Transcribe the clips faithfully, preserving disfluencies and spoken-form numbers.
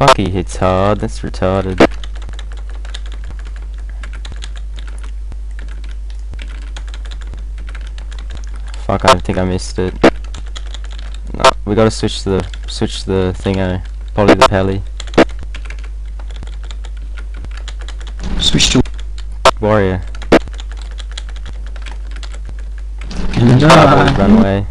Fucking retard, that's retarded. Fuck, I think I missed it. No, we gotta switch the switch the thingo. Probably the Pally. Switch to Warrior. No. Probably run away.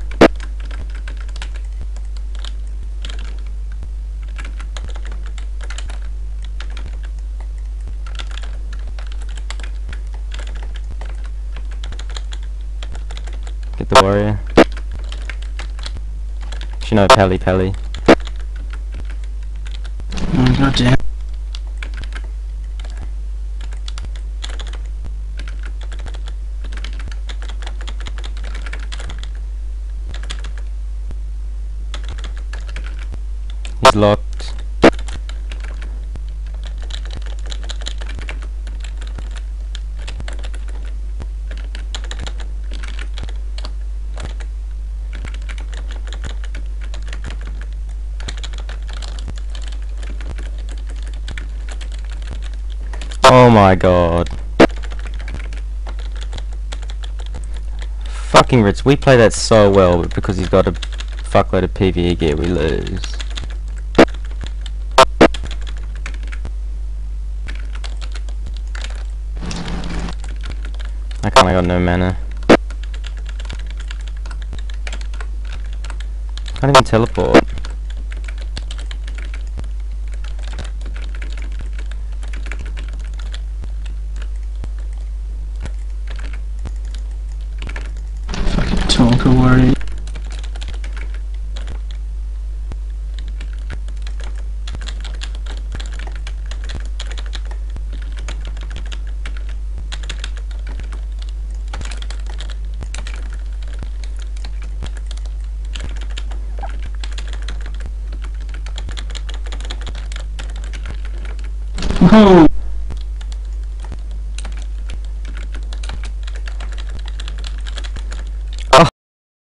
Get the Warrior. She know Pally Pally. Oh, God damn. He's locked. Oh my god. Fucking Ritz, we play that so well, but because he's got a fuckload of PvE gear, we lose. I kinda got no mana. Can't even teleport. Warrior. Whoa!